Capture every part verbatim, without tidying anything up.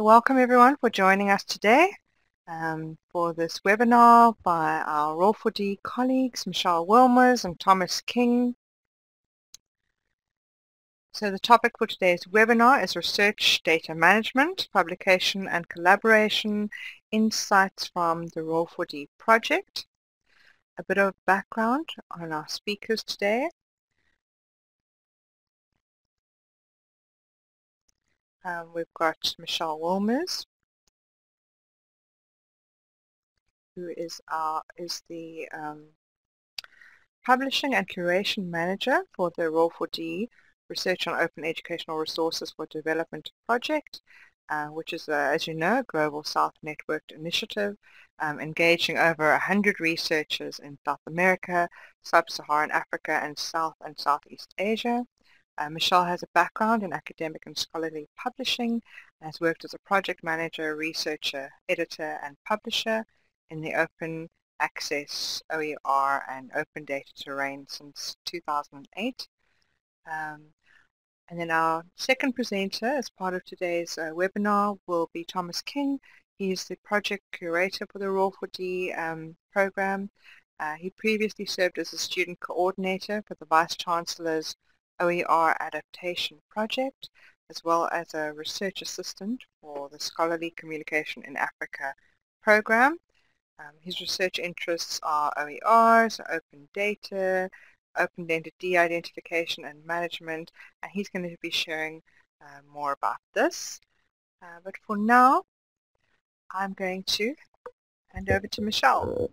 So welcome everyone for joining us today um, for this webinar by our R O E R four D colleagues Michelle Wilmers and Thomas King. So the topic for today's webinar is Research Data Management, Publication and Collaboration, Insights from the R O E R four D Project. A bit of background on our speakers today. Um, we've got Michelle Wilmers, who is our is the um, Publishing and Curation Manager for the R O E R four D Research on Open Educational Resources for Development Project, uh, which is, uh, as you know, a Global South Networked initiative um, engaging over one hundred researchers in South America, Sub-Saharan Africa, and South and Southeast Asia. Uh, Michelle has a background in academic and scholarly publishing and has worked as a project manager, researcher, editor and publisher in the open access O E R and open data terrain since two thousand eight. Um, and then our second presenter as part of today's uh, webinar will be Thomas King. He is the project curator for the R O E R four D um, program. Uh, he previously served as a student coordinator for the Vice Chancellor's O E R Adaptation Project, as well as a research assistant for the Scholarly Communication in Africa program. Um, his research interests are O E R, so open data, open data de-identification and management, and he's going to be sharing uh, more about this. Uh, but for now, I'm going to hand over to Michelle.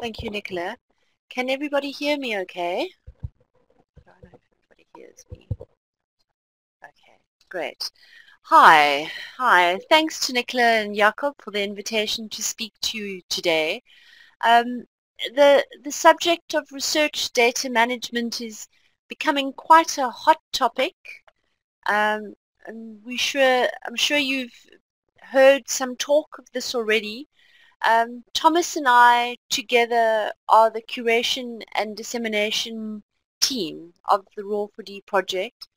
Thank you, Nicola. Can everybody hear me okay? I don't know if everybody hears me. Okay, great. Hi. Hi. Thanks to Nicola and Jakob for the invitation to speak to you today. Um, the, the subject of research data management is becoming quite a hot topic. Um, and we sure, I'm sure you've heard some talk of this already. Um, Thomas and I together are the curation and dissemination team of the R O E R four D project,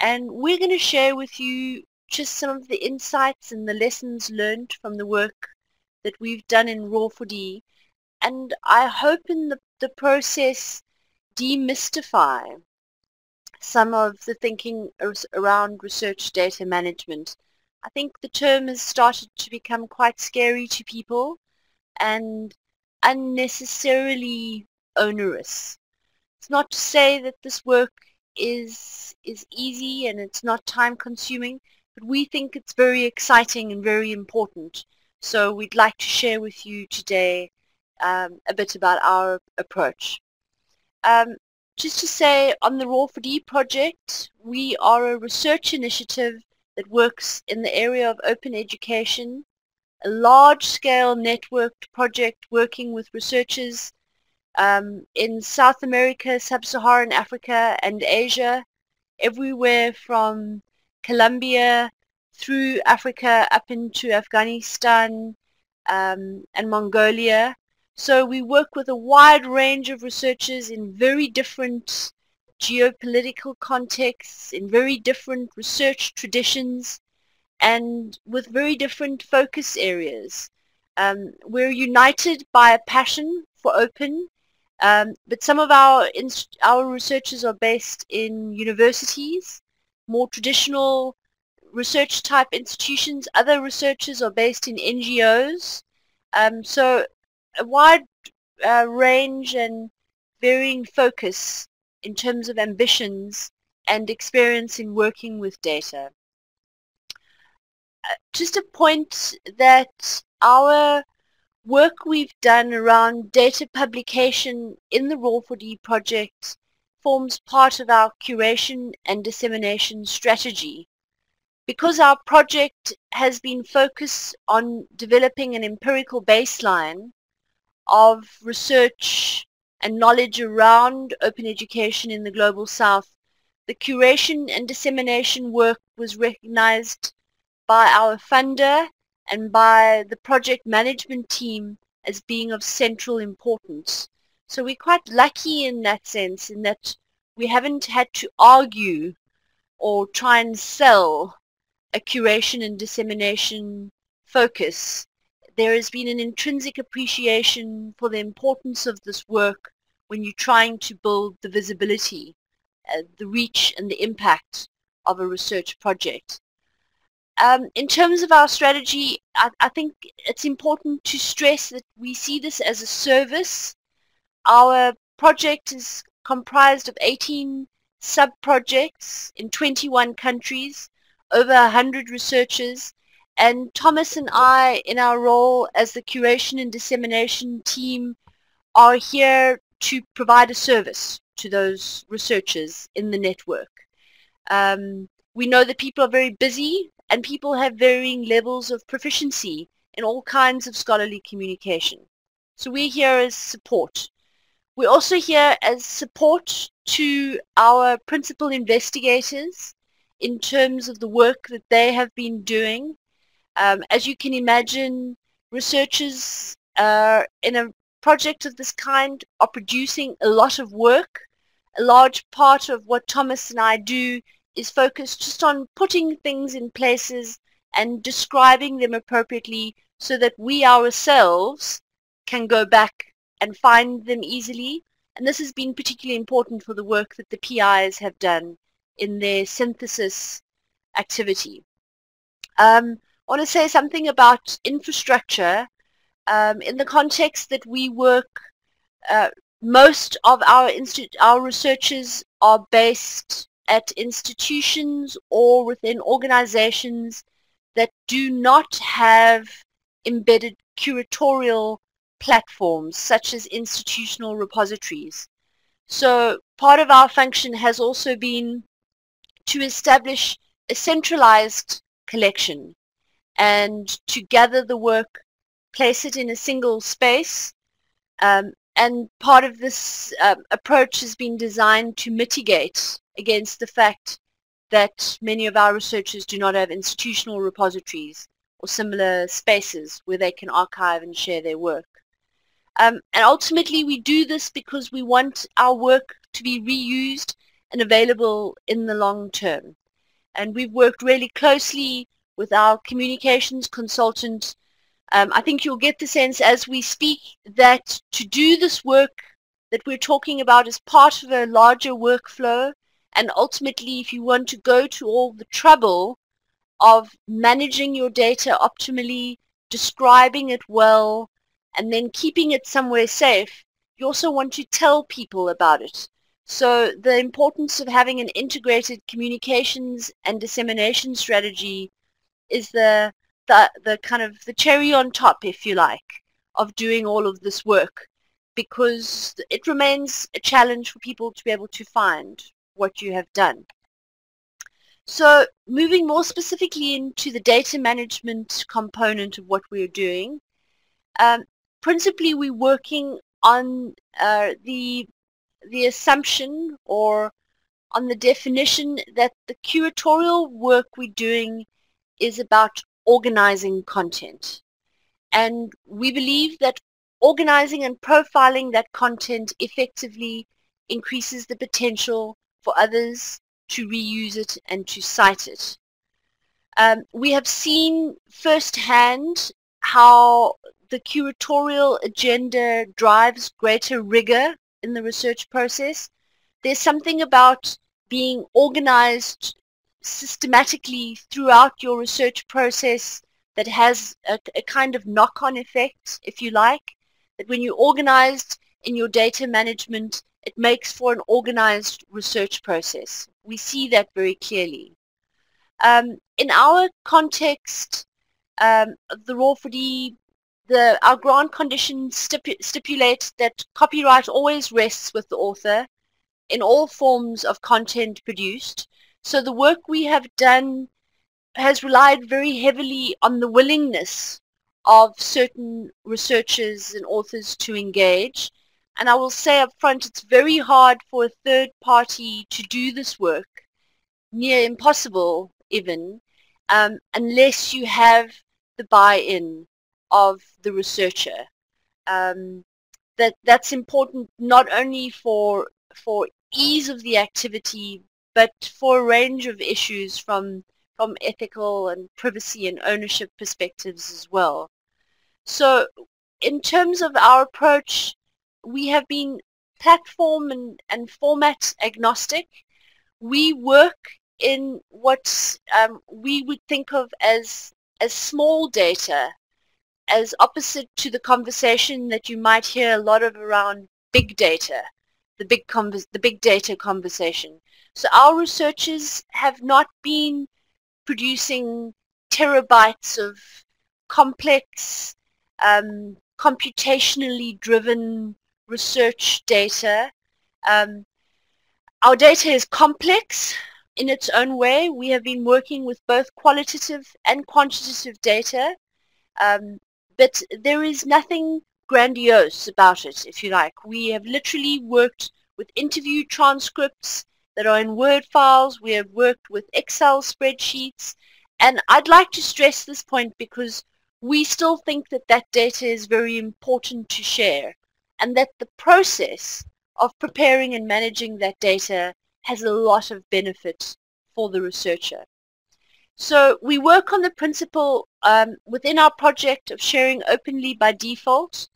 and we're going to share with you just some of the insights and the lessons learned from the work that we've done in R O E R four D, and I hope in the, the process demystify some of the thinking around research data management. I think the term has started to become quite scary to people and unnecessarily onerous. It's not to say that this work is, is easy and it's not time consuming, but we think it's very exciting and very important. So we'd like to share with you today um, a bit about our approach. Um, just to say, on the R O E R four D project, we are a research initiative that works in the area of open education, a large-scale networked project working with researchers um, in South America, Sub-Saharan Africa and Asia, everywhere from Colombia through Africa up into Afghanistan um, and Mongolia. So we work with a wide range of researchers in very different geopolitical contexts, in very different research traditions, and with very different focus areas. Um, we're united by a passion for open, um, but some of our, our researchers are based in universities, more traditional research type institutions. Other researchers are based in N G Os. Um, so a wide uh, range and varying focus in terms of ambitions and experience in working with data. Uh, just a point that our work we've done around data publication in the R O E R four D project forms part of our curation and dissemination strategy. Because our project has been focused on developing an empirical baseline of research and knowledge around open education in the Global South, the curation and dissemination work was recognized by our funder and by the project management team as being of central importance. So we're quite lucky in that sense, in that We haven't had to argue or try and sell a curation and dissemination focus. There has been an intrinsic appreciation for the importance of this work when you're trying to build the visibility, uh, the reach and the impact of a research project. Um, in terms of our strategy, I, I think it's important to stress that we see this as a service. Our project is comprised of eighteen sub-projects in twenty-one countries, over one hundred researchers, and Thomas and I, in our role as the curation and dissemination team, are here to provide a service to those researchers in the network. Um, we know that people are very busy and people have varying levels of proficiency in all kinds of scholarly communication. So we're here as support. We're also here as support to our principal investigators in terms of the work that they have been doing. Um, as you can imagine, researchers uh, in a project of this kind are producing a lot of work. A large part of what Thomas and I do is focused just on putting things in places and describing them appropriately so that we ourselves can go back and find them easily. And this has been particularly important for the work that the P Is have done in their synthesis activity. Um, I want to say something about infrastructure um, in the context that we work. Uh, most of our, our researchers are based at institutions or within organizations that do not have embedded curatorial platforms such as institutional repositories. So part of our function has also been to establish a centralized collection and to gather the work, place it in a single space, um, and part of this um, approach has been designed to mitigate against the fact that many of our researchers do not have institutional repositories or similar spaces where they can archive and share their work. Um, and ultimately we do this because we want our work to be reused and available in the long term. And we've worked really closely with our communications consultant. Um, I think you'll get the sense as we speak that to do this work that we're talking about is part of a larger workflow, and ultimately if you want to go to all the trouble of managing your data optimally, describing it well, and then keeping it somewhere safe, you also want to tell people about it. So the importance of having an integrated communications and dissemination strategy is the, the, the kind of the cherry on top, if you like, of doing all of this work, because it remains a challenge for people to be able to find what you have done. So moving more specifically into the data management component of what we're doing, um, principally we're working on uh, the, the assumption or on the definition that the curatorial work we're doing is about organizing content. And we believe that organizing and profiling that content effectively increases the potential for others to reuse it and to cite it. Um, we have seen firsthand how the curatorial agenda drives greater rigor in the research process. There's something about being organized systematically throughout your research process that has a, a kind of knock-on effect, if you like, that when you're organized in your data management, it makes for an organized research process. We see that very clearly. Um, in our context, um, the R O E R four D, the, our grant condition stipu stipulates that copyright always rests with the author in all forms of content produced. So the work we have done has relied very heavily on the willingness of certain researchers and authors to engage. And I will say up front, it's very hard for a third party to do this work, near impossible even, um, unless you have the buy-in of the researcher. Um, that, that's important not only for, for ease of the activity, but for a range of issues from from ethical and privacy and ownership perspectives as well. So in terms of our approach, we have been platform and, and format agnostic. We work in what um, we would think of as, as small data, as opposite to the conversation that you might hear a lot of around big data, the big, convers the big data conversation. So our researchers have not been producing terabytes of complex, um, computationally driven research data. Um, our data is complex in its own way. We have been working with both qualitative and quantitative data, um, but there is nothing grandiose about it, if you like. We have literally worked with interview transcripts that are in Word files. We have worked with Excel spreadsheets, and I'd like to stress this point because we still think that that data is very important to share, and that the process of preparing and managing that data has a lot of benefit for the researcher. So we work on the principle um, within our project of sharing openly by default,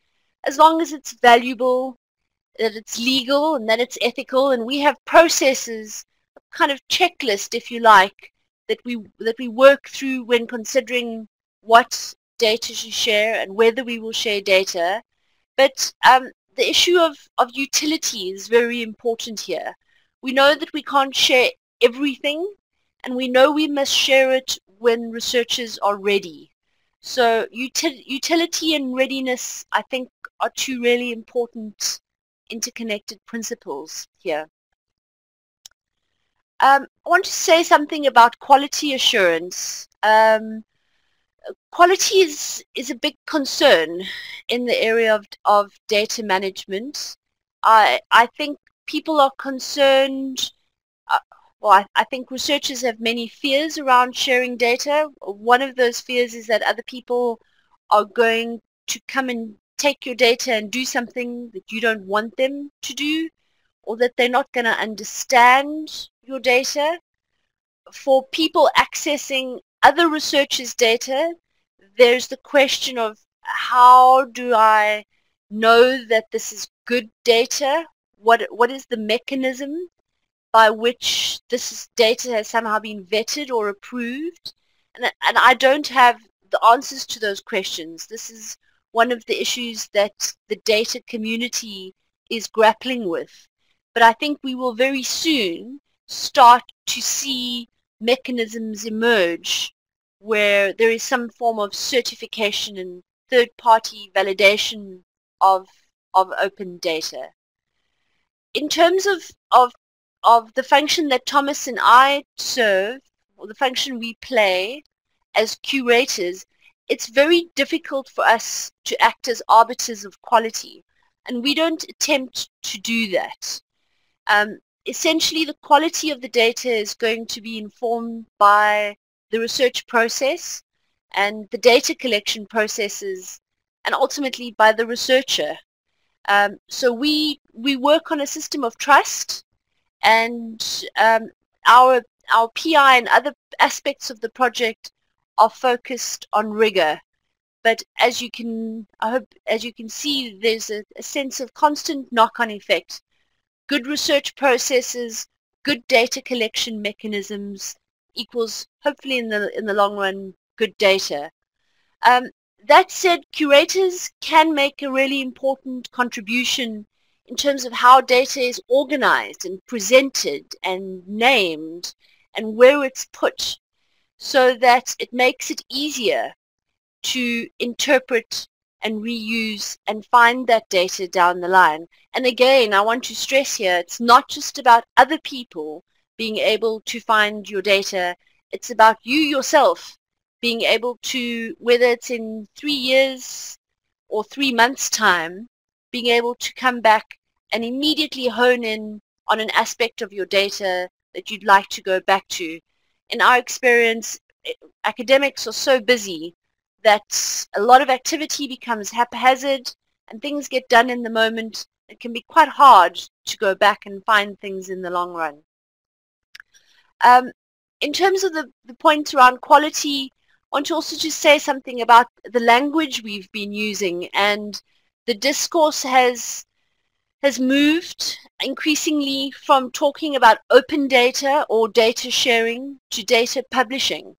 as long as it's valuable, that it's legal, and that it's ethical, and we have processes, a kind of checklist, if you like, that we, that we work through when considering what data to share and whether we will share data. But um, the issue of, of utility is very important here. We know that we can't share everything, and we know we must share it when researchers are ready. So util utility and readiness, I think, are two really important interconnected principles here. Um, I want to say something about quality assurance. Um, Quality is, is a big concern in the area of, of data management. I, I think people are concerned, uh, well, I, I think researchers have many fears around sharing data. One of those fears is that other people are going to come and take your data and do something that you don't want them to do, or that they're not going to understand your data. For people accessing other researchers' data, there's the question of how do I know that this is good data? What, what is the mechanism by which this data has somehow been vetted or approved? And, and I don't have the answers to those questions. This is one of the issues that the data community is grappling with. But I think we will very soon start to see mechanisms emerge where there is some form of certification and third-party validation of, of open data. In terms of, of, of the function that Thomas and I serve, or the function we play as curators, it's very difficult for us to act as arbiters of quality, and we don't attempt to do that. Um, Essentially, the quality of the data is going to be informed by the research process and the data collection processes, and ultimately by the researcher. Um, so we we work on a system of trust, and um, our our P I and other aspects of the project are focused on rigor. But as you can, I hope, as you can see, there's a, a sense of constant knock-on effect. Good research processes, good data collection mechanisms equals, hopefully in the, in the long run, good data. Um, that said, curators can make a really important contribution in terms of how data is organized and presented and named and where it's put, so that it makes it easier to interpret and reuse and find that data down the line. And again, I want to stress here, it's not just about other people being able to find your data, it's about you yourself being able to, whether it's in three years or three months' time, being able to come back and immediately hone in on an aspect of your data that you'd like to go back to. In our experience, academics are so busy that a lot of activity becomes haphazard and things get done in the moment. It can be quite hard to go back and find things in the long run. Um, in terms of the, the point around quality, I want to also just say something about the language we've been using, and the discourse has has moved increasingly from talking about open data or data sharing to data publishing.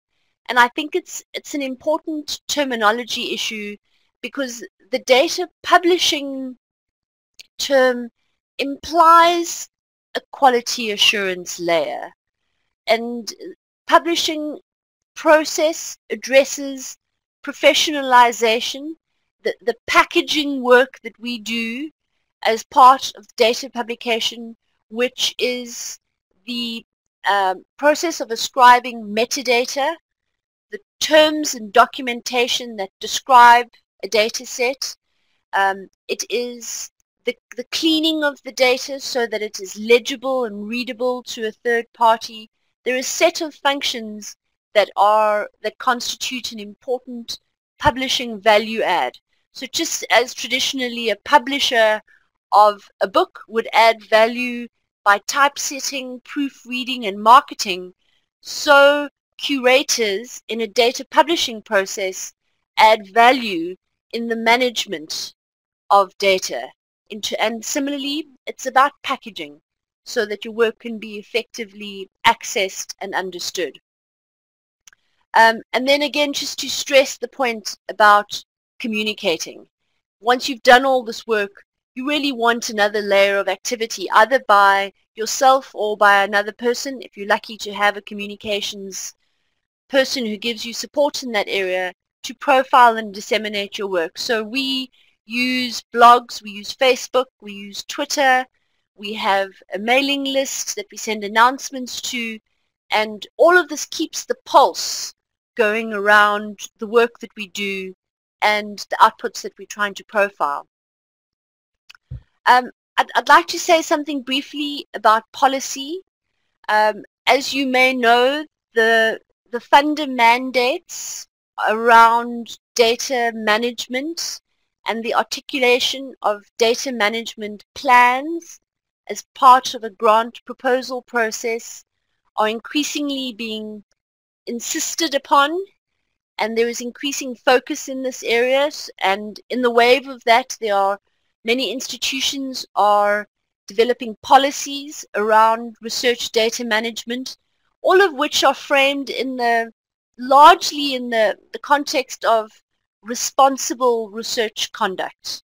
And I think it's it's an important terminology issue, because the data publishing term implies a quality assurance layer, and publishing process addresses professionalization, the, the packaging work that we do as part of data publication, which is the um, process of ascribing metadata, the terms and documentation that describe a data set. Um, it is the, the cleaning of the data so that it is legible and readable to a third party. There are a set of functions that are that constitute an important publishing value add. So just as traditionally a publisher of a book would add value by typesetting, proofreading, and marketing, so curators in a data publishing process add value in the management of data. And similarly, it's about packaging so that your work can be effectively accessed and understood. Um, and then again, just to stress the point about communicating. Once you've done all this work, you really want another layer of activity, either by yourself or by another person. If you're lucky to have a communications person who gives you support in that area, to profile and disseminate your work. So we use blogs, we use Facebook, we use Twitter, we have a mailing list that we send announcements to, and all of this keeps the pulse going around the work that we do and the outputs that we're trying to profile. Um, I'd, I'd like to say something briefly about policy. Um, as you may know, the, the funder mandates around data management and the articulation of data management plans as part of a grant proposal process are increasingly being insisted upon, and there is increasing focus in this area. And in the wave of that, there are many institutions are developing policies around research data management, all of which are framed in the largely in the, the context of responsible research conduct.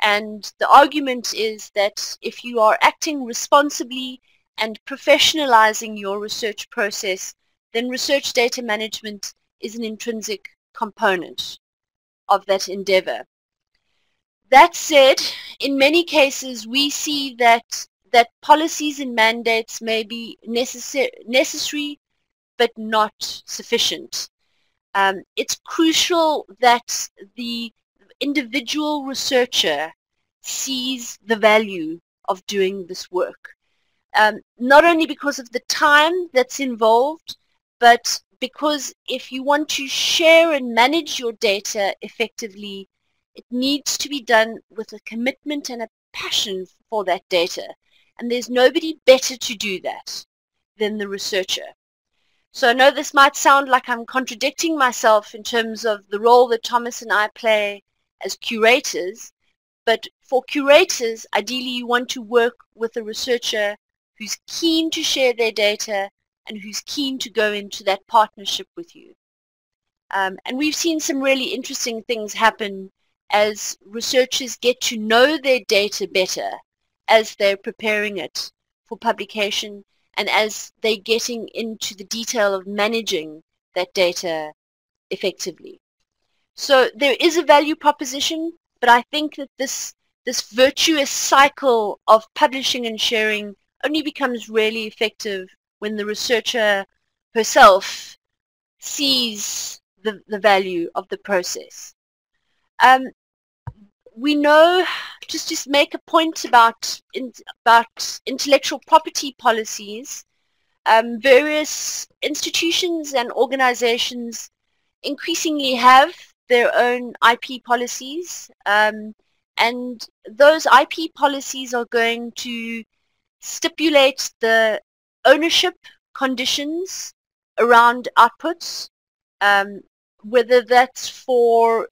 And the argument is that if you are acting responsibly and professionalizing your research process, then research data management is an intrinsic component of that endeavor. That said, in many cases we see that, that policies and mandates may be necessary, necessary but not sufficient. Um, it's crucial that the individual researcher sees the value of doing this work. Um, not only because of the time that's involved, but because if you want to share and manage your data effectively, it needs to be done with a commitment and a passion for that data. And there's nobody better to do that than the researcher. So I know this might sound like I'm contradicting myself in terms of the role that Thomas and I play as curators, but for curators, ideally you want to work with a researcher who's keen to share their data and who's keen to go into that partnership with you. Um, and we've seen some really interesting things happen as researchers get to know their data better as they're preparing it for publication and as they're getting into the detail of managing that data effectively. So there is a value proposition, but I think that this, this virtuous cycle of publishing and sharing only becomes really effective when the researcher herself sees the, the value of the process. Um, we know, just just make a point about in, about intellectual property policies. Um, various institutions and organizations increasingly have their own I P policies, um, and those I P policies are going to stipulate the ownership conditions around outputs, um, whether that's for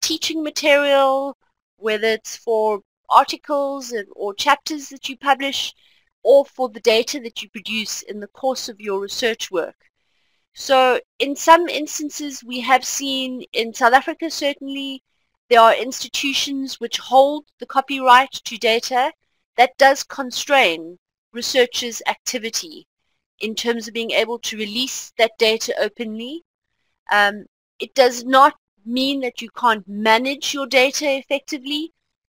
teaching material, whether it's for articles or chapters that you publish, or for the data that you produce in the course of your research work. So in some instances, we have seen in South Africa, certainly, there are institutions which hold the copyright to data that does constrain researchers' activity in terms of being able to release that data openly. Um, it does not mean that you can't manage your data effectively.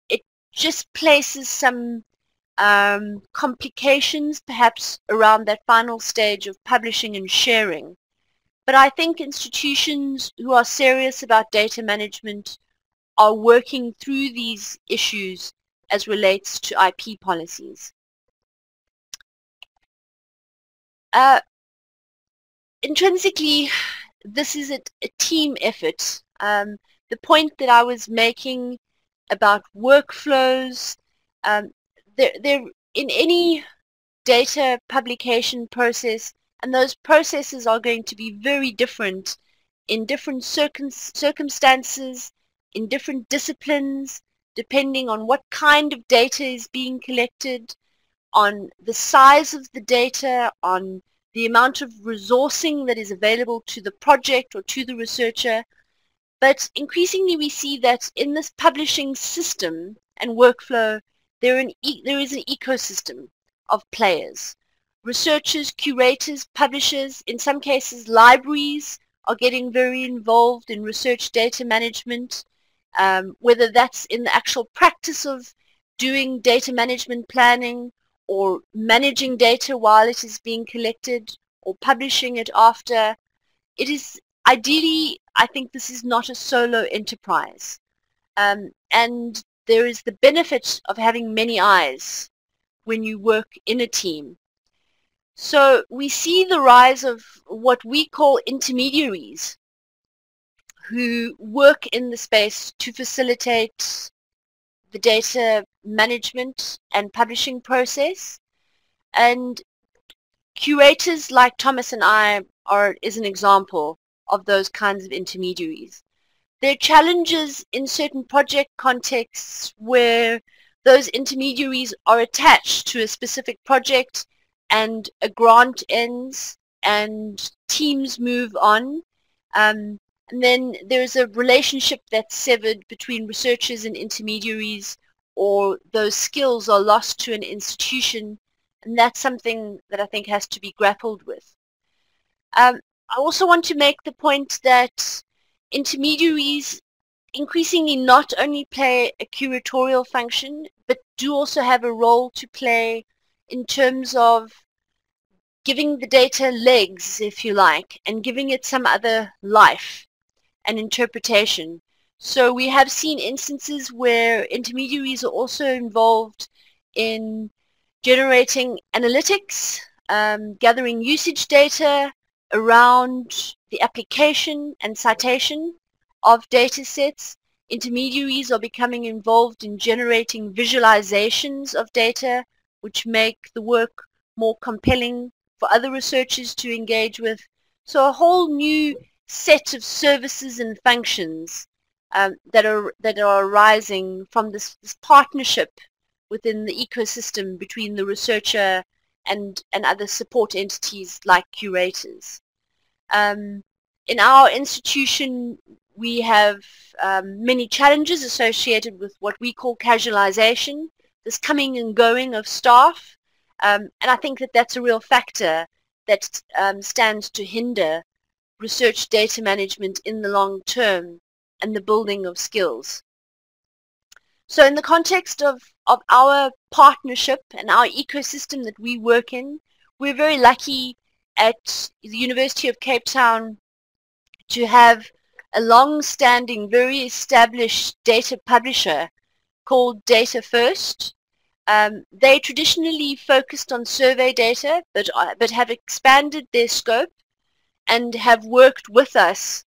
It just places some um, complications perhaps around that final stage of publishing and sharing. But I think institutions who are serious about data management are working through these issues as relates to I P policies. Uh, intrinsically, this is a, a team effort. Um, the point that I was making about workflows, um, they're, they're in any data publication process, and those processes are going to be very different in different circum circumstances, in different disciplines, depending on what kind of data is being collected, on the size of the data, on the amount of resourcing that is available to the project or to the researcher. But increasingly we see that in this publishing system and workflow, there, an e there is an ecosystem of players. Researchers, curators, publishers, in some cases libraries are getting very involved in research data management, um, whether that's in the actual practice of doing data management planning, or managing data while it is being collected, or publishing it after. It is ideally, I think this is not a solo enterprise. Um, and there is the benefit of having many eyes when you work in a team. So we see the rise of what we call intermediaries who work in the space to facilitate the data management and publishing process, and curators like Thomas and I are is an example of those kinds of intermediaries. There are challenges in certain project contexts where those intermediaries are attached to a specific project and a grant ends and teams move on. Um, And then there's a relationship that's severed between researchers and intermediaries, or those skills are lost to an institution, and that's something that I think has to be grappled with. Um, I also want to make the point that intermediaries increasingly not only play a curatorial function, but do also have a role to play in terms of giving the data legs, if you like, and giving it some other life and interpretation. So we have seen instances where intermediaries are also involved in generating analytics, um, gathering usage data around the application and citation of data sets. Intermediaries are becoming involved in generating visualizations of data, which make the work more compelling for other researchers to engage with. So a whole new set of services and functions um, that are that are arising from this, this partnership within the ecosystem between the researcher and and other support entities like curators. Um, in our institution, we have um, many challenges associated with what we call casualization, this coming and going of staff, um, and I think that that's a real factor that um, stands to hinder research data management in the long term and the building of skills. So in the context of, of our partnership and our ecosystem that we work in, we're very lucky at the University of Cape Town to have a long-standing, very established data publisher called Data First. Um, they traditionally focused on survey data, but, uh, but have expanded their scope and have worked with us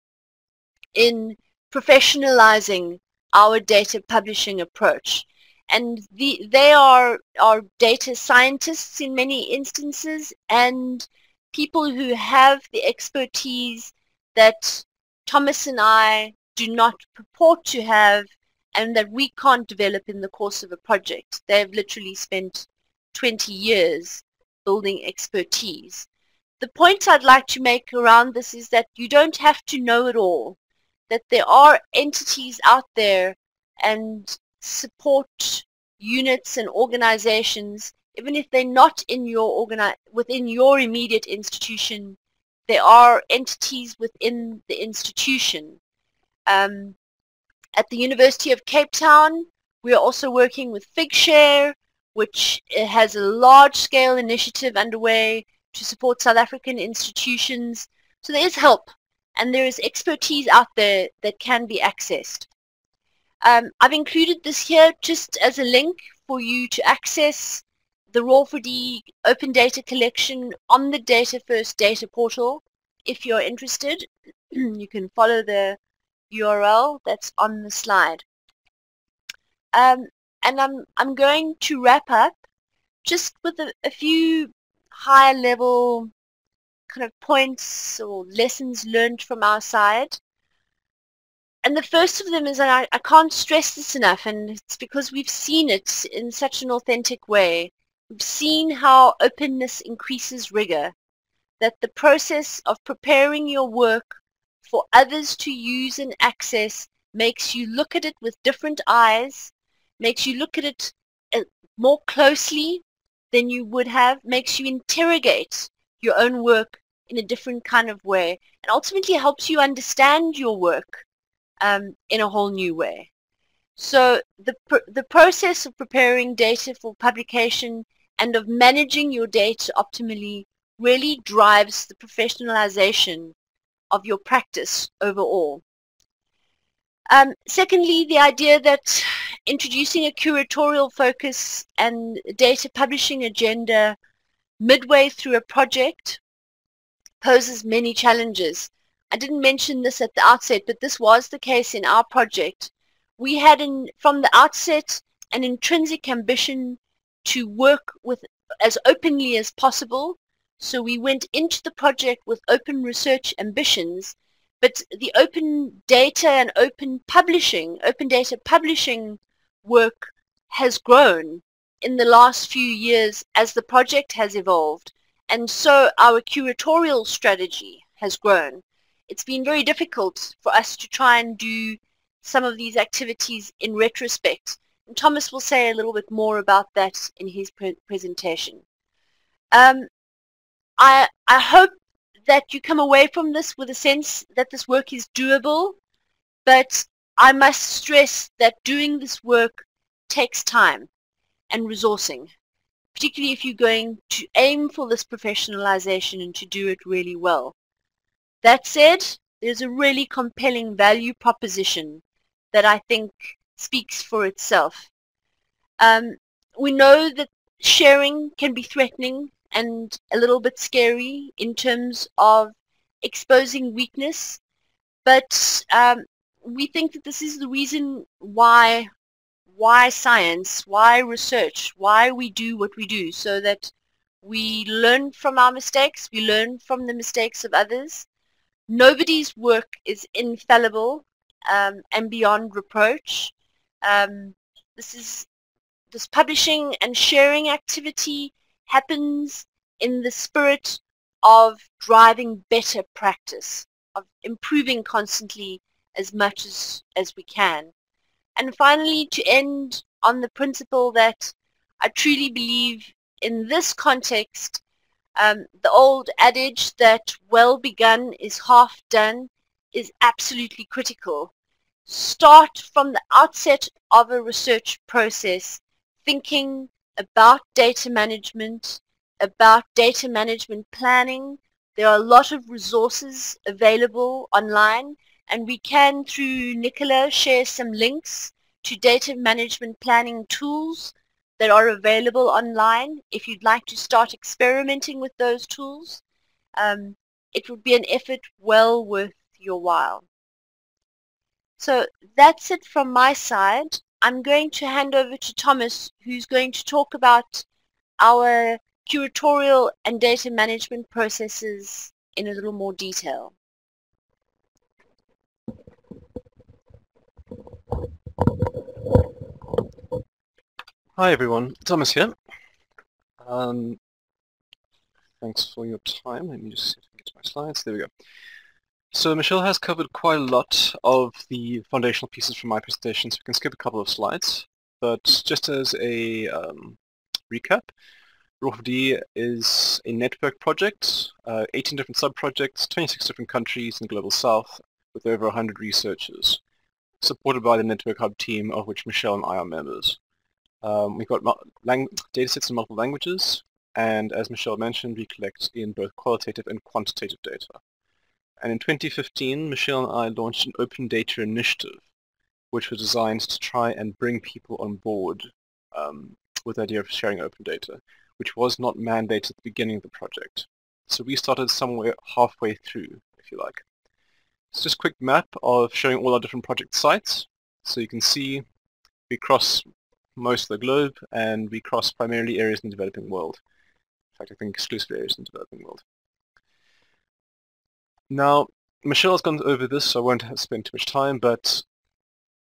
in professionalizing our data publishing approach. and the, they are, are data scientists in many instances, and people who have the expertise that Thomas and I do not purport to have and that we can't develop in the course of a project. They've literally spent twenty years building expertise. The point I'd like to make around this is that you don't have to know it all, that there are entities out there and support units and organizations, even if they're not in your organi- within your immediate institution, there are entities within the institution. Um, at the University of Cape Town, we are also working with Figshare, which has a large-scale initiative underway to support South African institutions. So there is help, and there is expertise out there that can be accessed. Um, I've included this here just as a link for you to access the R O E R four D open data collection on the Data First data portal. If you're interested, you can follow the U R L that's on the slide. Um, and I'm, I'm going to wrap up just with a, a few higher level kind of points or lessons learned from our side. And the first of them is that I, I can't stress this enough, and it's because we've seen it in such an authentic way. We've seen how openness increases rigor, that the process of preparing your work for others to use and access makes you look at it with different eyes, makes you look at it more closely than you would have, makes you interrogate your own work in a different kind of way, and ultimately helps you understand your work um, in a whole new way. So the, pr the process of preparing data for publication and of managing your data optimally really drives the professionalization of your practice overall. Um, secondly, the idea that introducing a curatorial focus and data publishing agenda midway through a project poses many challenges. I didn't mention this at the outset, but this was the case in our project. We had, in, from the outset, an intrinsic ambition to work with as openly as possible. So we went into the project with open research ambitions, but the open data and open publishing, open data publishing work has grown in the last few years as the project has evolved. And so our curatorial strategy has grown. It's been very difficult for us to try and do some of these activities in retrospect. And Thomas will say a little bit more about that in his pre presentation. Um, I, I hope that you come away from this with a sense that this work is doable, but I must stress that doing this work takes time and resourcing, particularly if you're going to aim for this professionalization and to do it really well. That said, there's a really compelling value proposition that I think speaks for itself. Um, we know that sharing can be threatening and a little bit scary in terms of exposing weakness, but um, we think that this is the reason why why science, why research, why we do what we do, so that we learn from our mistakes, we learn from the mistakes of others. Nobody's work is infallible um, and beyond reproach. Um, this is this publishing and sharing activity happens in the spirit of driving better practice, of improving constantly as much as, as we can. And finally, to end on the principle that I truly believe in this context, um, the old adage that well begun is half done is absolutely critical. Start from the outset of a research process thinking about data management, about data management planning. There are a lot of resources available online, and we can, through Nicola, share some links to data management planning tools that are available online if you'd like to start experimenting with those tools. Um, it would be an effort well worth your while. So that's it from my side. I'm going to hand over to Thomas, who's going to talk about our curatorial and data management processes in a little more detail. Hi everyone, Thomas here. Um, thanks for your time. Let me just see if I can get to my slides. There we go. So Michelle has covered quite a lot of the foundational pieces from my presentation, so we can skip a couple of slides. But just as a um, recap, R O E R four D is a network project, uh, eighteen different sub-projects, twenty-six different countries in the Global South, with over one hundred researchers, supported by the Network Hub team, of which Michelle and I are members. Um, we've got datasets in multiple languages, and as Michelle mentioned, we collect in both qualitative and quantitative data. And in twenty fifteen, Michelle and I launched an open data initiative, which was designed to try and bring people on board um, with the idea of sharing open data, which was not mandated at the beginning of the project. So we started somewhere halfway through, if you like. It's just a quick map of showing all our different project sites. So you can see we cross most of the globe, and we cross primarily areas in the developing world. In fact, I think exclusively areas in the developing world. Now, Michelle has gone over this, so I won't have spent too much time, but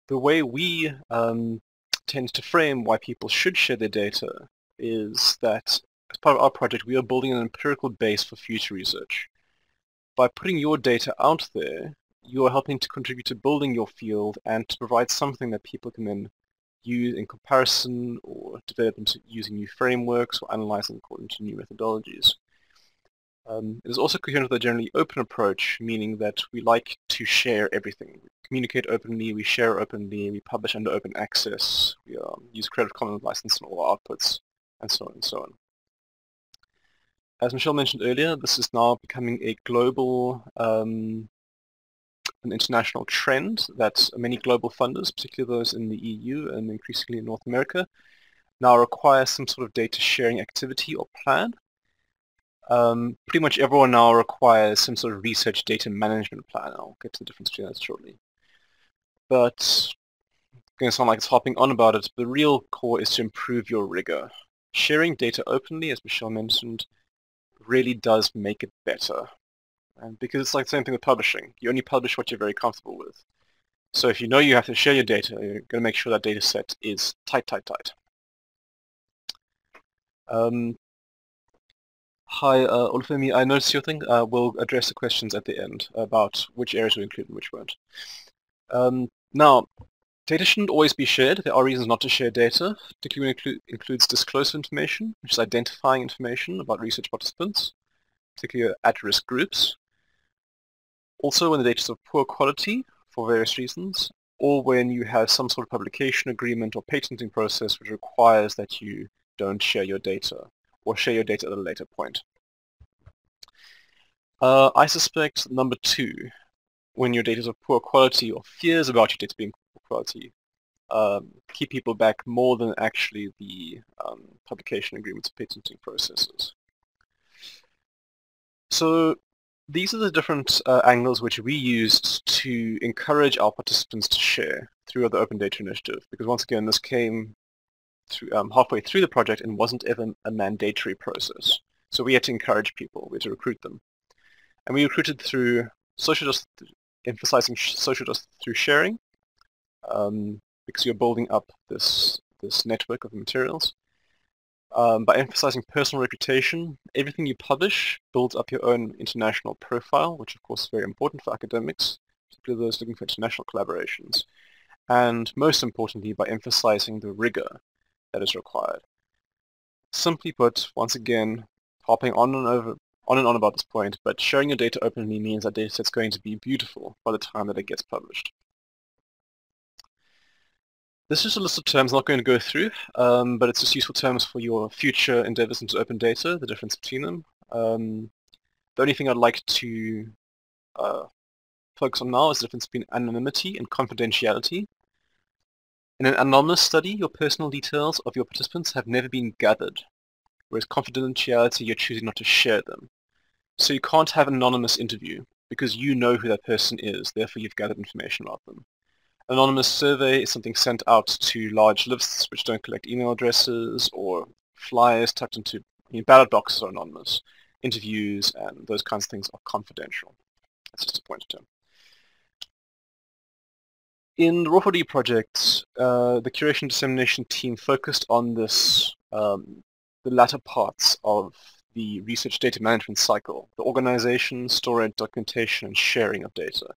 the way we um, tend to frame why people should share their data is that as part of our project, we are building an empirical base for future research. By putting your data out there, you are helping to contribute to building your field and to provide something that people can then use in comparison or develop using new frameworks or analyzing according to new methodologies. Um, it is also coherent with a generally open approach, meaning that we like to share everything. We communicate openly, we share openly, we publish under open access, we um, use Creative Commons license in all our outputs, and so on and so on. As Michelle mentioned earlier, this is now becoming a global, um, an international trend that many global funders, particularly those in the E U and increasingly in North America, now require some sort of data sharing activity or plan. Um, pretty much everyone now requires some sort of research data management plan. I'll get to the difference between that shortly. But it's going to sound like it's hopping on about it, but the real core is to improve your rigor. Sharing data openly, as Michelle mentioned, really does make it better. And because it's like the same thing with publishing. You only publish what you're very comfortable with. So if you know you have to share your data, you're going to make sure that data set is tight, tight, tight. Um, Hi, uh, Olufemi, I noticed your thing. Uh, we'll address the questions at the end about which areas were included and which weren't. Um, now, data shouldn't always be shared. There are reasons not to share data, particularly when it inclu includes disclosed information, which is identifying information about research participants, particularly at-risk groups. Also, when the data is of poor quality for various reasons, or when you have some sort of publication agreement or patenting process which requires that you don't share your data, or share your data at a later point. Uh, I suspect number two, when your data is of poor quality or fears about your data being poor quality, um, keep people back more than actually the um, publication agreements and patenting processes. So these are the different uh, angles which we used to encourage our participants to share through the Open Data Initiative, because once again this came Through, um, halfway through the project and wasn't ever a mandatory process. So we had to encourage people, we had to recruit them. And we recruited through social justice, emphasizing social justice through sharing, um, because you're building up this, this network of materials. Um, by emphasizing personal reputation, everything you publish builds up your own international profile, which of course is very important for academics, particularly those looking for international collaborations. And most importantly, by emphasizing the rigor that is required. Simply put, once again, hopping on and over, on and on about this point, but sharing your data openly means that dataset's going to be beautiful by the time that it gets published. This is a list of terms I'm not going to go through, um, but it's just useful terms for your future endeavors into open data, the difference between them. Um, the only thing I'd like to uh, focus on now is the difference between anonymity and confidentiality. In an anonymous study, your personal details of your participants have never been gathered, whereas confidentiality, you're choosing not to share them. So you can't have an anonymous interview because you know who that person is, therefore you've gathered information about them. anonymous survey is something sent out to large lists which don't collect email addresses, or flyers tucked into you know, ballot boxes are anonymous. Interviews and those kinds of things are confidential. That's just a point of term. In the R O E R four D project, uh, the curation and dissemination team focused on this, um, the latter parts of the research data management cycle, the organization, storage, documentation, and sharing of data.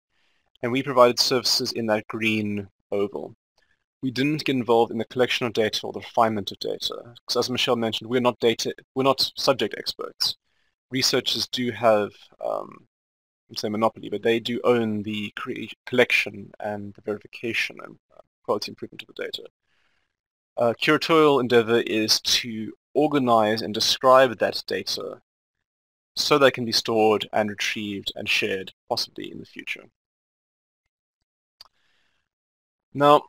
And we provided services in that green oval. We didn't get involved in the collection of data or the refinement of data, because as Michelle mentioned, we're not data, we're not subject experts. Researchers do have, um, I'd say monopoly, but they do own the collection and the verification and quality improvement of the data. Uh, curatorial endeavor is to organize and describe that data so that it can be stored and retrieved and shared, possibly in the future. Now,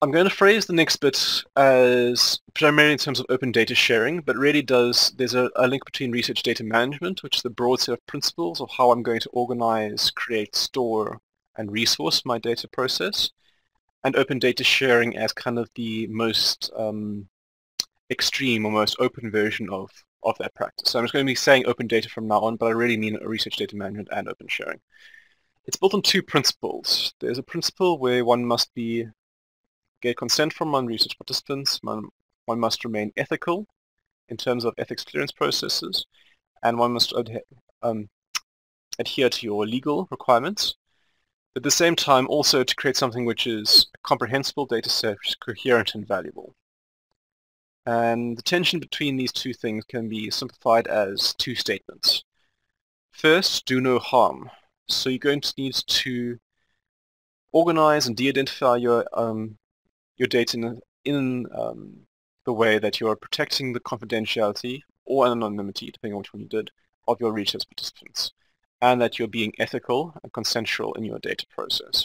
I'm going to phrase the next bit as primarily in terms of open data sharing, but really does, there's a, a link between research data management, which is the broad set of principles of how I'm going to organize, create, store, and resource my data process, and open data sharing as kind of the most um, extreme or most open version of, of that practice. So I'm just going to be saying open data from now on, but I really mean research data management and open sharing. It's built on two principles. There's a principle where one must be get consent from non-research participants, one, one must remain ethical in terms of ethics clearance processes, and one must adhe um, adhere to your legal requirements. At the same time, also to create something which is a comprehensible data set, which is coherent and valuable. And the tension between these two things can be simplified as two statements. First, do no harm. So you're going to need to organize and de-identify your um, your data in, in um, the way that you are protecting the confidentiality or anonymity, depending on which one you did, of your research participants, and that you're being ethical and consensual in your data process.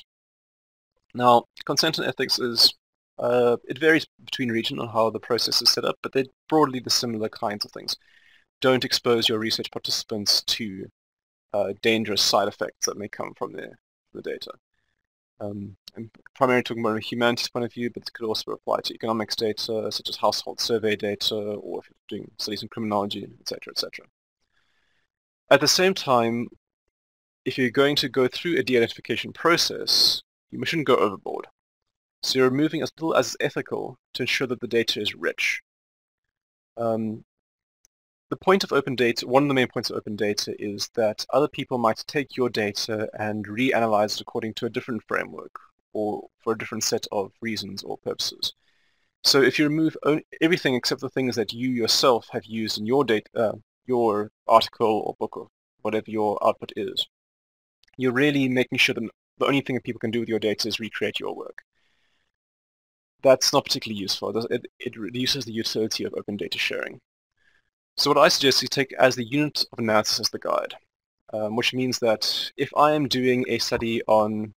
Now, consent and ethics is, uh, it varies between region on how the process is set up, but they're broadly the similar kinds of things. Don't expose your research participants to uh, dangerous side effects that may come from the, the data. Um, I'm primarily talking about a humanities point of view, but it could also apply to economics data, such as household survey data, or if you're doing studies in criminology, et cetera, et cetera. At the same time, if you're going to go through a de-identification process, you shouldn't go overboard. So you're removing as little as is ethical to ensure that the data is rich. Um, the point of open data, one of the main points of open data is that other people might take your data and reanalyze it according to a different framework or for a different set of reasons or purposes. So if you remove everything except the things that you yourself have used in your data, uh, your article or book or whatever your output is, you're really making sure that the only thing that people can do with your data is recreate your work. That's not particularly useful. It, it reduces the utility of open data sharing. So what I suggest is take as the unit of analysis as the guide, um, which means that if I am doing a study on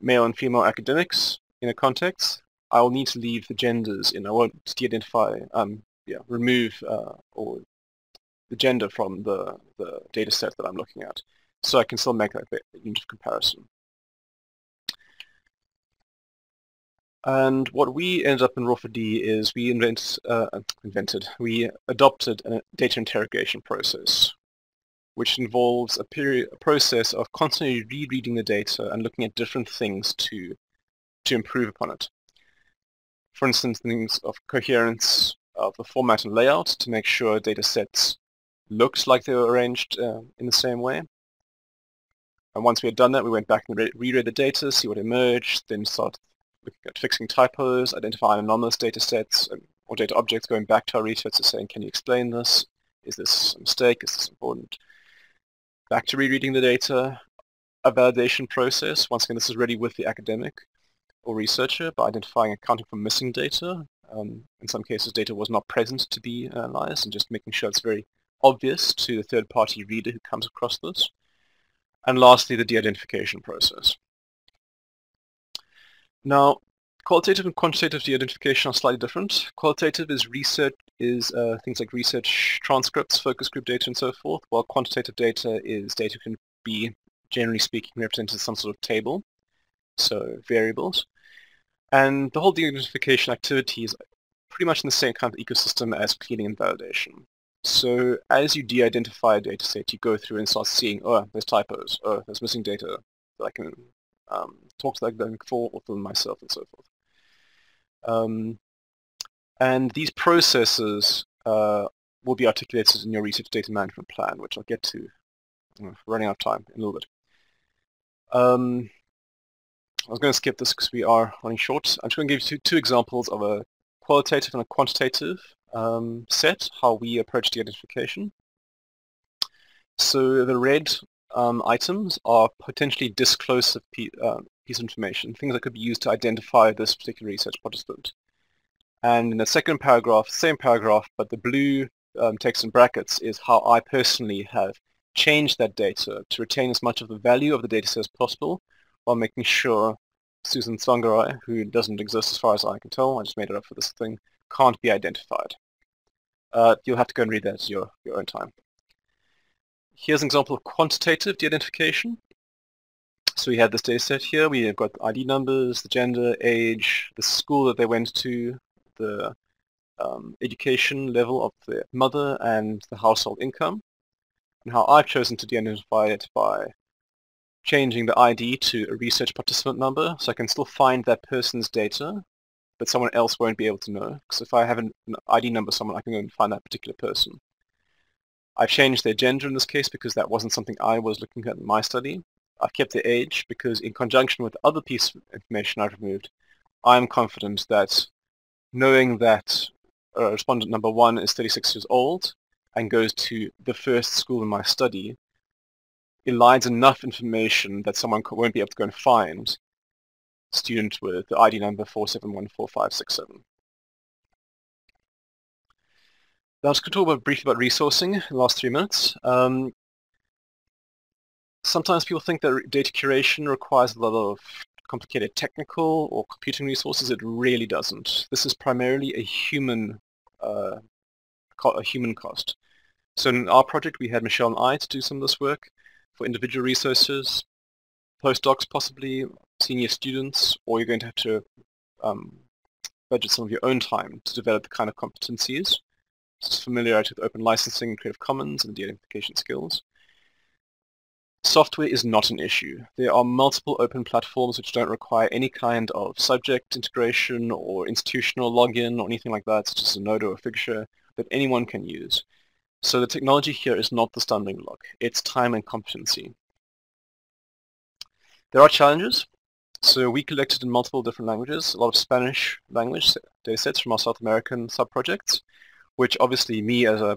male and female academics in a context, I will need to leave the genders in. I won't de-identify, um, yeah, remove uh, or the gender from the, the data set that I'm looking at, so I can still make that unit of comparison. And what we ended up in R O E R four D is we invent, uh, invented, we adopted a data interrogation process, which involves a, period, a process of constantly rereading the data and looking at different things to, to improve upon it. For instance, things of coherence of the format and layout to make sure data sets looked like they were arranged uh, in the same way. And once we had done that, we went back and re reread the data, see what emerged, then started looking at fixing typos, identifying anomalous data sets or data objects, going back to our researchers saying, can you explain this? Is this a mistake? Is this important? Back to rereading the data, a validation process. Once again, this is really with the academic or researcher by identifying and accounting for missing data. Um, in some cases, data was not present to be analyzed and just making sure it's very obvious to the third-party reader who comes across this. And lastly, the de-identification process. Now, qualitative and quantitative de-identification are slightly different. Qualitative is research is uh, things like research transcripts, focus group data, and so forth, while quantitative data is data can be, generally speaking, represented in some sort of table. so variables. And the whole de-identification activity is pretty much in the same kind of ecosystem as cleaning and validation. So as you de-identify a data set, you go through and start seeing, oh, there's typos, oh, there's missing data that I can um, talk to that going forward for myself and so forth. Um, and these processes uh, will be articulated in your research data management plan, which I'll get to. I'm running out of time in a little bit. Um, I was going to skip this because we are running short. I'm just going to give you two, two examples of a qualitative and a quantitative um, set, how we approach de-identification. So the red um, items are potentially disclosive piece, uh, piece of information, things that could be used to identify this particular research participant. And in the second paragraph, same paragraph, but the blue um, text in brackets is how I personally have changed that data to retain as much of the value of the data set as possible, while making sure Susan Tsvangirai, who doesn't exist as far as I can tell, I just made it up for this thing, can't be identified. Uh, you'll have to go and read that at your, your own time. Here's an example of quantitative de-identification. So we had this data set here. We have got the I D numbers, the gender, age, the school that they went to, the um, education level of the mother, and the household income. And how I've chosen to de-identify it by changing the I D to a research participant number, so I can still find that person's data, but someone else won't be able to know, because if I have an I D number someone, I can go and find that particular person. I've changed their gender in this case because that wasn't something I was looking at in my study. I've kept their age because in conjunction with the other piece of information I've removed, I'm confident that knowing that uh, respondent number one is thirty-six years old and goes to the first school in my study, elides enough information that someone won't be able to go and find student with the I D number four seven one four five six seven. Now, I was going to talk about, briefly about resourcing in the last three minutes. Um, sometimes people think that data curation requires a lot of complicated technical or computing resources. It really doesn't. This is primarily a human, uh, a human cost. So in our project, we had Michelle and I to do some of this work, for individual researchers, postdocs possibly, senior students, or you're going to have to um, budget some of your own time to develop the kind of competencies. This is familiarity with open licensing and Creative Commons and de-identification skills. Software is not an issue. There are multiple open platforms which don't require any kind of subject integration or institutional login or anything like that, such as Zenodo or Figshare, that anyone can use. So the technology here is not the stumbling block, it's time and competency. There are challenges. So we collected in multiple different languages, a lot of Spanish language data sets from our South American sub-projects, which obviously me as a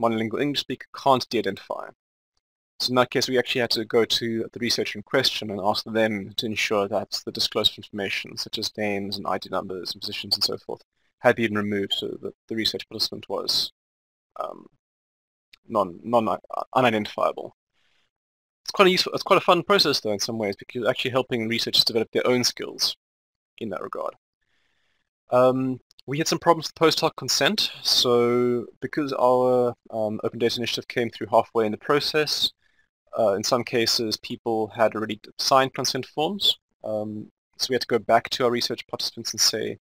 monolingual English speaker can't de-identify. So in that case, we actually had to go to the researcher in question and ask them to ensure that the disclosed information, such as names and I D numbers and positions and so forth, had been removed so that the research participant was um, Non, non, unidentifiable. It's quite a useful, it's quite a fun process though in some ways because it's actually helping researchers develop their own skills in that regard. Um, we had some problems with post-hoc consent, so because our um, Open Data Initiative came through halfway in the process, uh, in some cases people had already signed consent forms, um, so we had to go back to our research participants and say,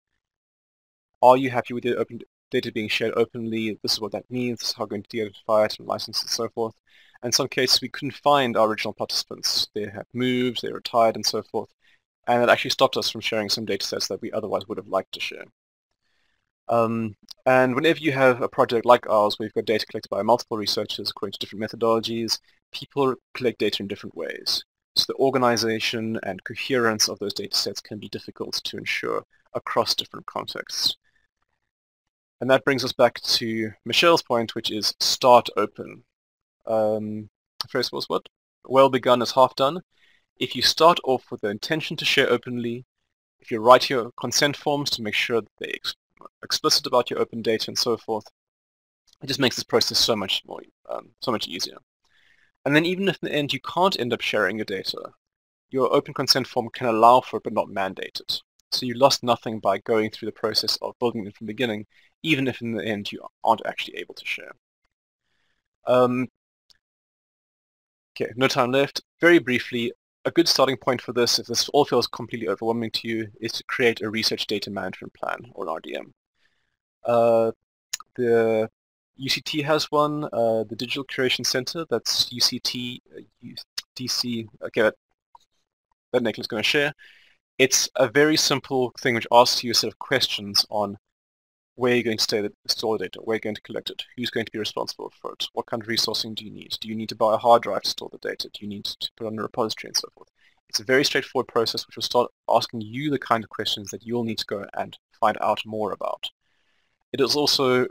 are you happy with your open data being shared openly, this is what that means, this is how we're going to de-identify it and license and so forth. And in some cases we couldn't find our original participants. They had moved, they retired and so forth. And it actually stopped us from sharing some data sets that we otherwise would have liked to share. Um, and whenever you have a project like ours where you've got data collected by multiple researchers according to different methodologies, people collect data in different ways. So the organization and coherence of those data sets can be difficult to ensure across different contexts. And that brings us back to Michelle's point, which is start open. Um, first of all, what? Well begun is half done. If you start off with the intention to share openly, if you write your consent forms to make sure that they're ex explicit about your open data and so forth, it just makes this process so much more, um, so much easier. And then even if in the end you can't end up sharing your data, your open consent form can allow for it but not mandate it. So you lost nothing by going through the process of building it from the beginning, even if in the end you aren't actually able to share. Um, okay, no time left. Very briefly, a good starting point for this, if this all feels completely overwhelming to you, is to create a research data management plan, or an R D M. Uh, the U C T has one, uh, the Digital Curation Center, that's U C T, uh, D C, okay, that, that Nicola's going to share. It's a very simple thing which asks you a set of questions on where you're going to stay the, store the data, where you're going to collect it, who's going to be responsible for it, what kind of resourcing do you need, do you need to buy a hard drive to store the data, do you need to put it on a repository and so forth. It's a very straightforward process which will start asking you the kind of questions that you'll need to go and find out more about. It is also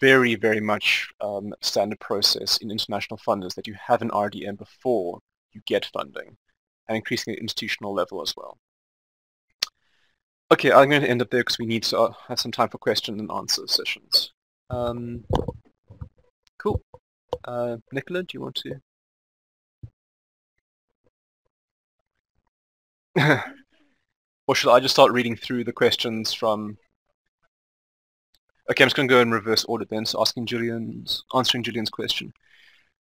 very, very much um, standard process in international funders that you have an R D M before you get funding, and increasingly at institutional level as well. Okay, I'm going to end up there because we need to uh, have some time for question and answer sessions. Um, cool. Uh, Nicola, do you want to? Or should I just start reading through the questions from... Okay, I'm just going to go in reverse order then, so asking Julian's, answering Julian's question.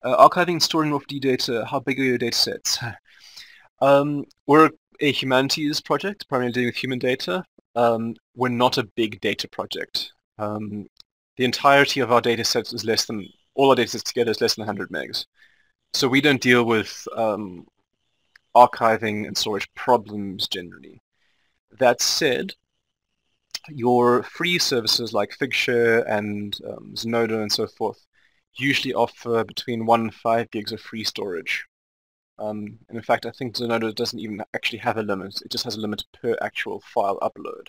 Uh, archiving and storing R O E R four D data, how big are your data sets? um, we're a humanities project, primarily dealing with human data. Um, we're not a big data project. Um, the entirety of our data sets is less than, all our data sets together is less than one hundred megs. So we don't deal with um, archiving and storage problems generally. That said, your free services like Figshare and um, Zenodo and so forth usually offer between one and five gigs of free storage. Um, and in fact, I think Zenodo doesn't even actually have a limit. It just has a limit per actual file upload.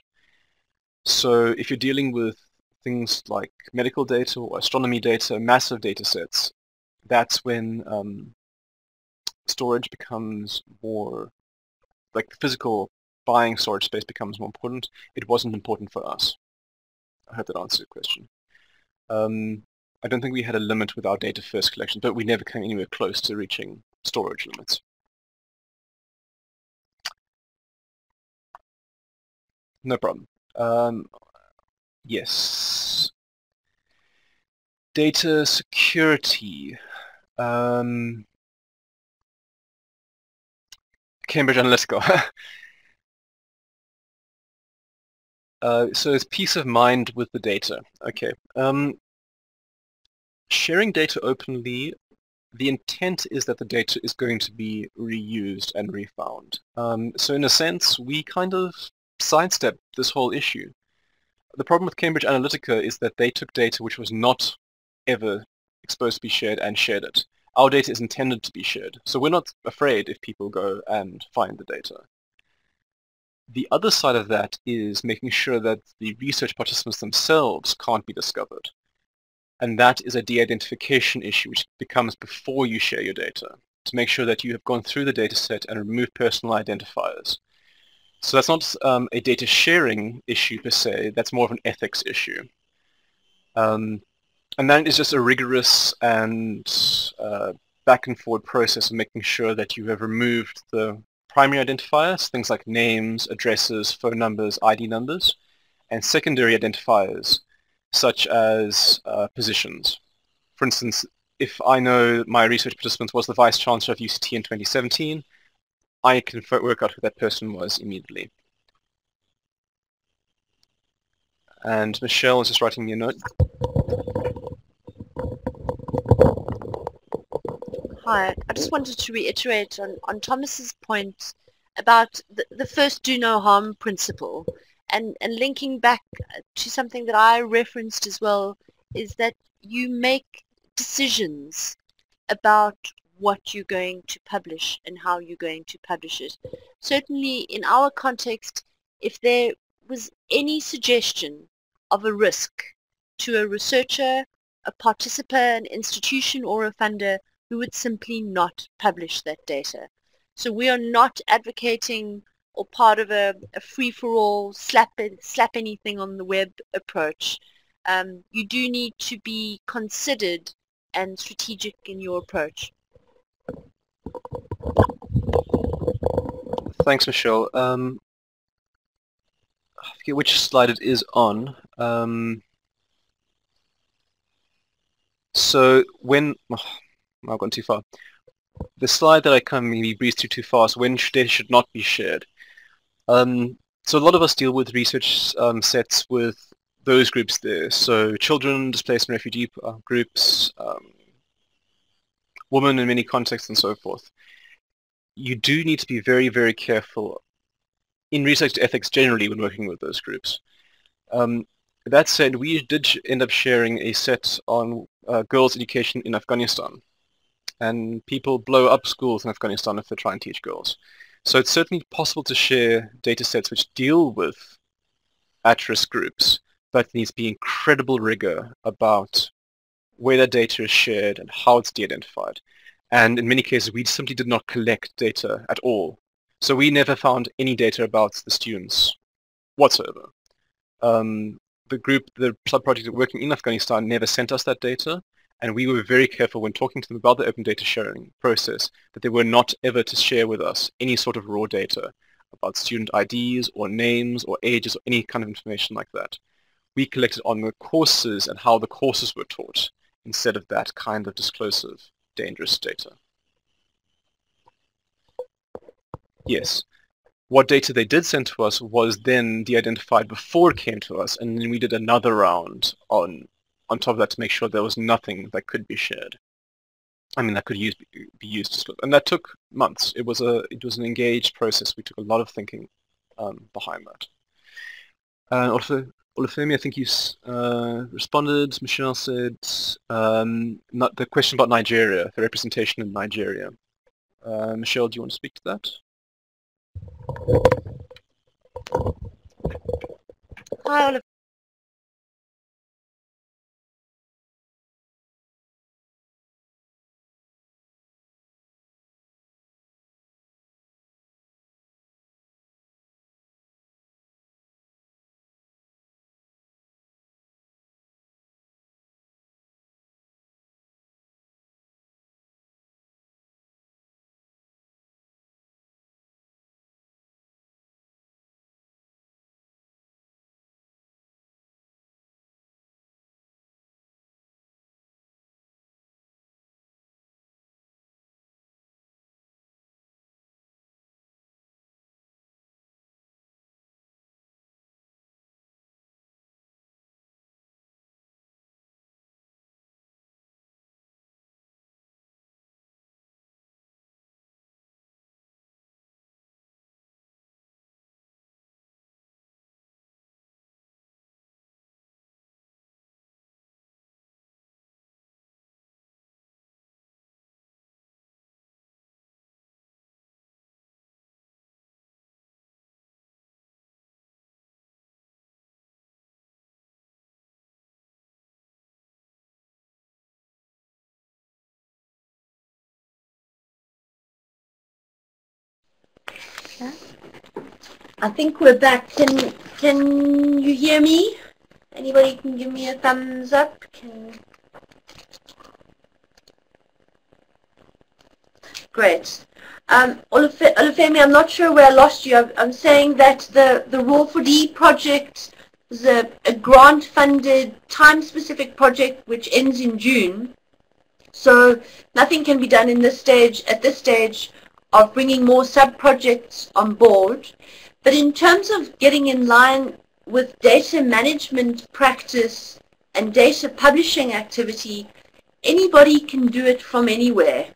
So if you're dealing with things like medical data or astronomy data, massive data sets, that's when um, storage becomes more, like the physical buying storage space becomes more important. It wasn't important for us. I hope that answers your question. Um, I don't think we had a limit with our Data First collection, but we never came anywhere close to reaching storage limits. No problem. Um, yes. Data security. Um, Cambridge Analytica. Uh, so it's peace of mind with the data. Okay. Um, sharing data openly, the intent is that the data is going to be reused and refound. Um, so in a sense, we kind of sidestepped this whole issue. The problem with Cambridge Analytica is that they took data which was not ever exposed to be shared and shared it. Our data is intended to be shared. So we're not afraid if people go and find the data. The other side of that is making sure that the research participants themselves can't be discovered. And that is a de-identification issue which becomes before you share your data, to make sure that you have gone through the data set and removed personal identifiers. So that's not um, a data sharing issue per se, that's more of an ethics issue. Um, and that is just a rigorous and uh, back and forward process of making sure that you have removed the primary identifiers, things like names, addresses, phone numbers, I D numbers, and secondary identifiers, such as uh, positions. For instance, if I know my research participant was the Vice Chancellor of U C T in twenty seventeen, I can work out who that person was immediately. And Michelle is just writing me a note. Hi, I just wanted to reiterate on, on Thomas's point about the, the first do no harm principle, and, and linking back to something that I referenced as well, is that you make decisions about what you're going to publish and how you're going to publish it. Certainly in our context, if there was any suggestion of a risk to a researcher, a participant, an institution or a funder, we would simply not publish that data. So we are not advocating or part of a, a free-for-all, slap, slap anything on the web approach. Um, you do need to be considered and strategic in your approach. Thanks, Michelle. Um, I forget which slide it is on. Um, so when... Oh, I've gone too far. the slide that I kind of maybe breezed through too fast, when data should not be shared. Um, so a lot of us deal with research um, sets with those groups there. So children, displaced and refugee groups, um, women in many contexts and so forth. You do need to be very, very careful in research ethics generally when working with those groups. Um, that said, we did end up sharing a set on uh, girls' education in Afghanistan. And people blow up schools in Afghanistan if they try and teach girls. So it's certainly possible to share data sets which deal with at-risk groups, but there needs to be incredible rigor about where that data is shared and how it's de-identified. And in many cases, we simply did not collect data at all. So we never found any data about the students whatsoever. Um, the group, the sub-project working in Afghanistan never sent us that data. And we were very careful when talking to them about the open data sharing process that they were not ever to share with us any sort of raw data about student I Ds or names or ages or any kind of information like that. We collected on the courses and how the courses were taught instead of that kind of disclosive, dangerous data. Yes, what data they did send to us was then de-identified before it came to us, and then we did another round on on top of that to make sure there was nothing that could be shared. I mean, that could use, be used to slip. And that took months. It was, a, it was an engaged process. We took a lot of thinking um, behind that. Uh, Olufemi, I think you uh, responded. Michelle said, um, not the question about Nigeria, the representation in Nigeria. Uh, Michelle, do you want to speak to that? Hi, Olufemi. I think we're back. Can can you hear me? Anybody can give me a thumbs up? Can... Great. Um, Olufemi, I'm not sure where I lost you. I'm, I'm saying that the, the R O E R four D project is a, a grant-funded, time-specific project which ends in June. So nothing can be done in this stage, at this stage, of bringing more sub-projects on board. But in terms of getting in line with data management practice and data publishing activity, anybody can do it from anywhere.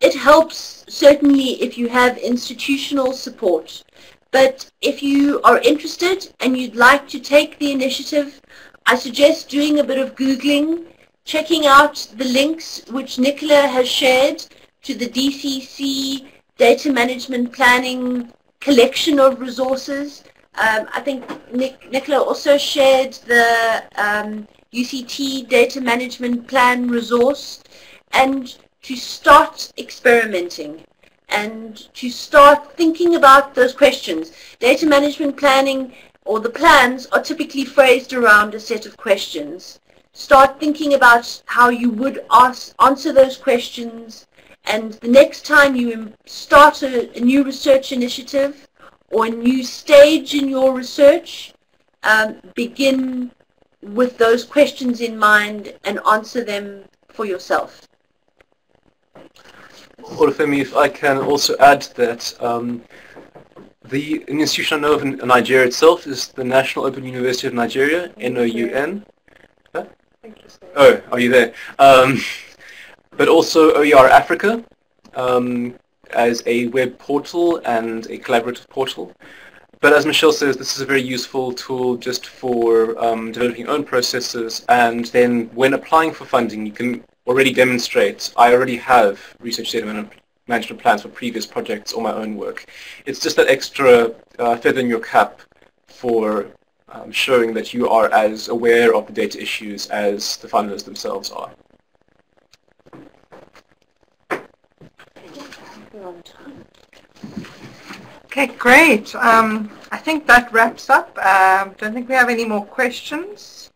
It helps certainly if you have institutional support. But if you are interested and you'd like to take the initiative, I suggest doing a bit of Googling, checking out the links which Nicola has shared to the D C C data management planning collection of resources. Um, I think Nic Nicola also shared the um, U C T data management plan resource, and to start experimenting and to start thinking about those questions. Data management planning or the plans are typically phrased around a set of questions. Start thinking about how you would ask, answer those questions. And the next time you start a, a new research initiative or a new stage in your research, um, begin with those questions in mind and answer them for yourself. Olufemi, if I can also add that um, the institution I know of in Nigeria itself is the National Open University of Nigeria, N O U N. Huh? Thank you, sir. Oh, are you there? Um, but also O E R Africa um, as a web portal and a collaborative portal. But as Michelle says, this is a very useful tool just for um, developing your own processes, and then when applying for funding, you can already demonstrate, I already have research data management plans for previous projects or my own work. It's just that extra uh, feather in your cap for um, showing that you are as aware of the data issues as the funders themselves are. Okay, great. Um, I think that wraps up. I um, don't think we have any more questions.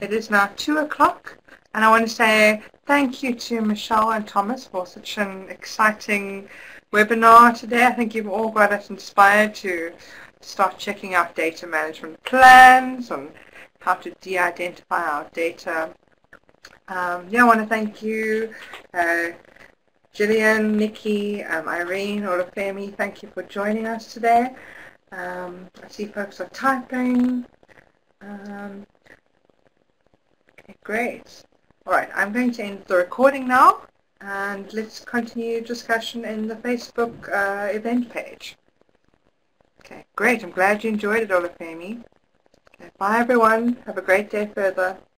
It is now two o'clock, and I want to say thank you to Michelle and Thomas for such an exciting webinar today. I think you've all got us inspired to start checking out data management plans and how to de-identify our data. Um, yeah, I want to thank you. Uh, Gillian, Nikki, um, Irene, Olufemi, thank you for joining us today. Um, I see folks are typing. Um, okay, great. All right, I'm going to end the recording now, and let's continue discussion in the Facebook uh, event page. Okay, great. I'm glad you enjoyed it, Olufemi. Okay, bye, everyone. Have a great day further.